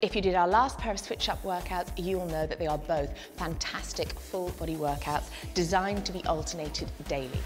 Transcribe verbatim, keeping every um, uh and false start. If you did our last pair of switch-up workouts, you'll know that they are both fantastic full-body workouts designed to be alternated daily.